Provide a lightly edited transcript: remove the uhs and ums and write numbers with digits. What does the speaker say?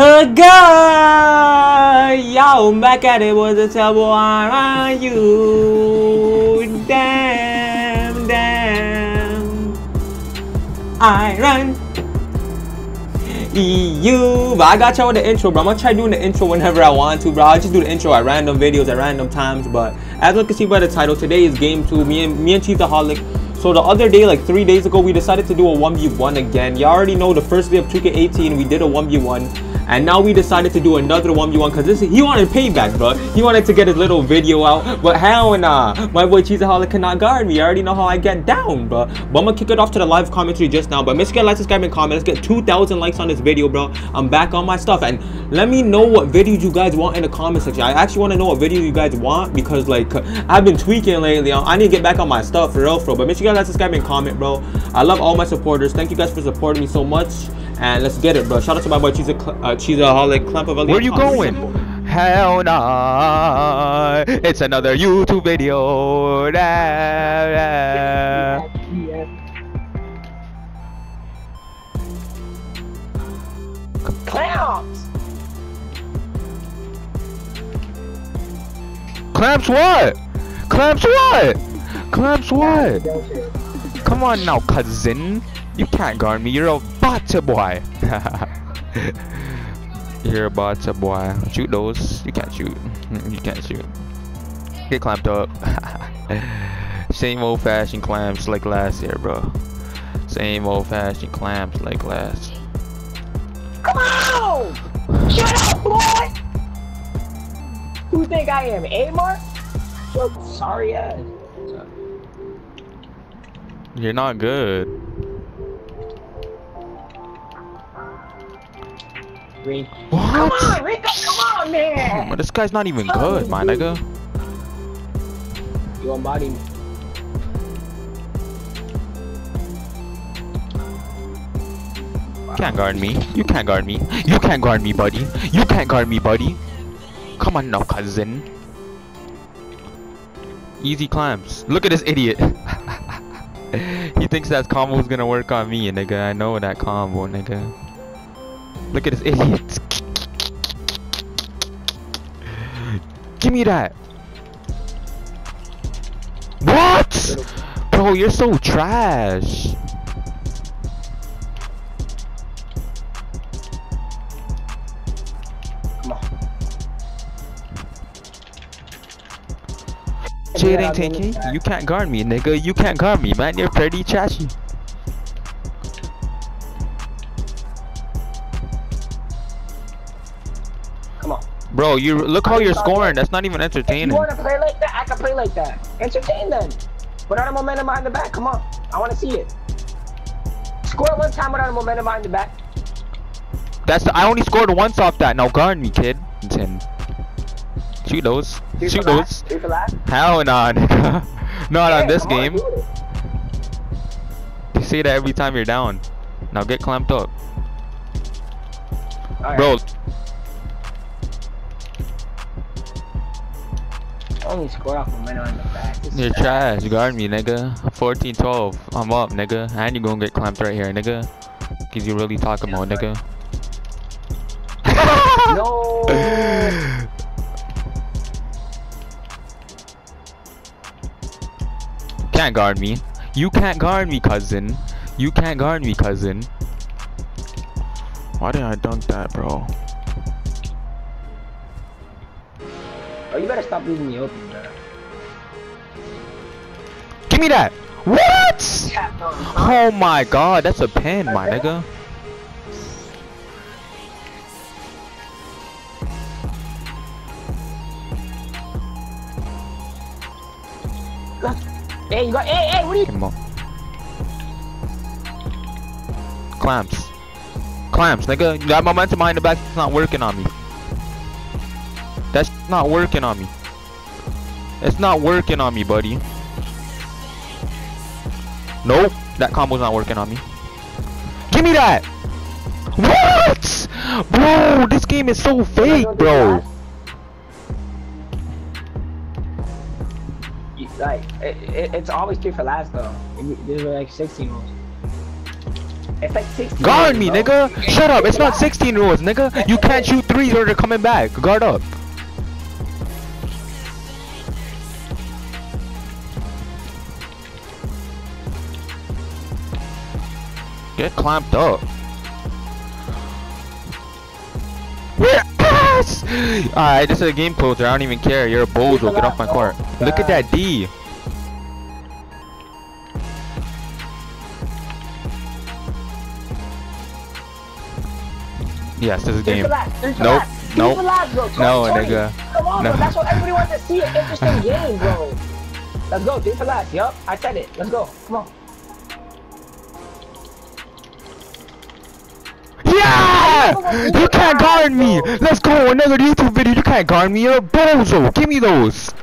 Girl, yo, back at it with the trouble. Are you? Damn. I run. You, but I got y'all with the intro, bro. I'm gonna try doing the intro whenever I want to, bro. I just do the intro at random videos at random times. But as you can see by the title, today is game two. Me and Cheeseaholic. So the other day, like 3 days ago, we decided to do a 1v1 again. You already know the first day of 2K18, we did a 1v1. And now we decided to do another 1v1 because he wanted payback, bro. He wanted to get his little video out. But hell nah, my boy Cheeseaholic cannot guard me. You already know how I get down, bro. But I'm going to kick it off to the live commentary just now. But make sure you like, subscribe, and comment. Let's get 2,000 likes on this video, bro. I'm back on my stuff. And let me know what videos you guys want in the comment section. I actually want to know what videos you guys want because, like, I've been tweaking lately. I need to get back on my stuff, for real, bro. But make sure you guys like, subscribe, and comment, bro. I love all my supporters. Thank you guys for supporting me so much, and let's get it, bro. Shout out to my boy Cheeseaholic Clump of Where you going? Hell nah, it's another YouTube video. Nah. Clamps. Clamps what? Clamps what? Clamps what? Come on now, cousin. You can't guard me. You're a bata boy. You're a bata boy. Shoot those. You can't shoot. You can't shoot. Get clamped up. Same old fashioned clamps like last year, bro. Same old fashioned clamps like last. Come on! Shut up, boy! Who think I am, Amar? So sorry ass. You're not good. What? Come on, Rico, come on, man! Damn, this guy's not even good, my nigga. You embody me. Wow. Can't guard me. You can't guard me. You can't guard me, buddy. You can't guard me, buddy. Come on now, cousin. Easy climbs. Look at this idiot. He thinks that combo's gonna work on me, nigga. I know that combo, nigga. Look at this idiot. Give me that. What? Bro, you're so trash. Come on. Jaden Tinky, you can't guard me, nigga. You can't guard me, man. You're pretty trashy. Bro, you look how you're scoring. That's not even entertaining. If you want to play like that? I can play like that. Entertain them. Without a momentum behind the back, come on. I want to see it. Score one time without a momentum behind the back. That's the, I only scored once off that. Now guard me, kid. Shoot those. Shoot those. Hell nah, nigga. Not on this game. You say that every time you're down. Now get clamped up, bro. Only score off momentum in the back. You're trash. Guard me, nigga. 14-12. I'm up, nigga. And you're gonna get clamped right here, nigga. Cause you really talking about, nigga. No. Can't guard me. You can't guard me, cousin. You can't guard me, cousin. Why did I dunk that, bro? Oh, you better stop leaving me open, bro. Give me that! What? Oh my god, that's a pin, my nigga. Hey, you got. Hey, what are you? Come on. Clamps. Clamps, nigga. You got momentum behind the back. It's not working on me. That's not working on me. It's not working on me, buddy. Nope, that combo's not working on me. Give me that! What? Bro, this game is so fake, bro. Like, it's always 3 for last, though. There's like 16 moves. It's like 16. Guard me, nigga. Shut up. It's not 16 rules, nigga. You can't shoot threes or they're coming back. Guard up. Get clamped up. Yes! Alright, this is a game closer. I don't even care. You're a bozo. Get off my court. Look at that D. Yes, this is a game. Nope. Nope. No, nigga. Come on, bro. That's what everybody wants to see. An interesting game, bro. Let's go. Think for last. Yup. I said it. Let's go. Come on. Yeah! You can't guard me! Let's go! Another YouTube video! You can't guard me! You're a bozo! Give me those!